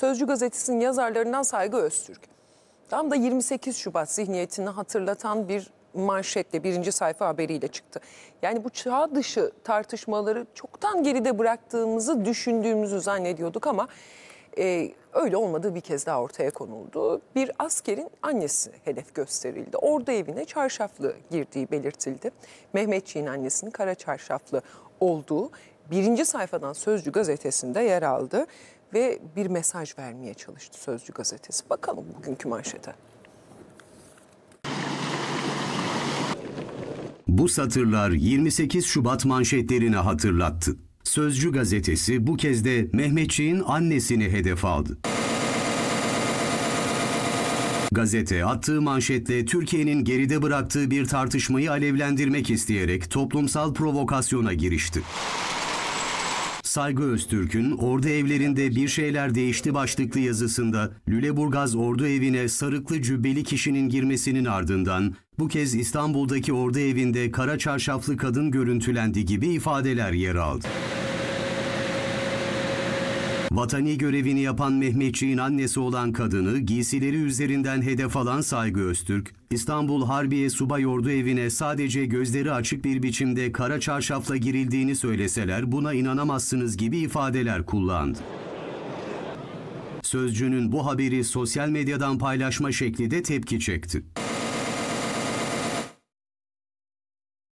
Sözcü gazetesinin yazarlarından Saygı Öztürk. Tam da 28 Şubat zihniyetini hatırlatan bir manşetle, birinci sayfa haberiyle çıktı. Yani bu çağ dışı tartışmaları çoktan geride bıraktığımızı düşündüğümüzü zannediyorduk ama öyle olmadığı bir kez daha ortaya konuldu. Bir askerin annesi hedef gösterildi. Ordu evine çarşaflı girdiği belirtildi. Mehmetçik'in annesinin kara çarşaflı olduğu birinci sayfadan Sözcü gazetesinde yer aldı ve bir mesaj vermeye çalıştı Sözcü gazetesi. Bakalım bugünkü manşete. Bu satırlar 28 Şubat manşetlerini hatırlattı. Sözcü gazetesi bu kez de Mehmetçik'in annesini hedef aldı. Gazete attığı manşetle Türkiye'nin geride bıraktığı bir tartışmayı alevlendirmek isteyerek toplumsal provokasyona girişti. Saygı Öztürk'ün "Ordu evlerinde bir şeyler değişti" başlıklı yazısında Lüleburgaz ordu evine sarıklı cübbeli kişinin girmesinin ardından bu kez İstanbul'daki ordu evinde kara çarşaflı kadın görüntülendi gibi ifadeler yer aldı. Vatani görevini yapan Mehmetçik'in annesi olan kadını giysileri üzerinden hedef alan Saygı Öztürk, İstanbul Harbiye Subay Ordu evine sadece gözleri açık bir biçimde kara çarşafla girildiğini söyleseler buna inanamazsınız gibi ifadeler kullandı. Sözcü'nün bu haberi sosyal medyadan paylaşma şekli de tepki çekti.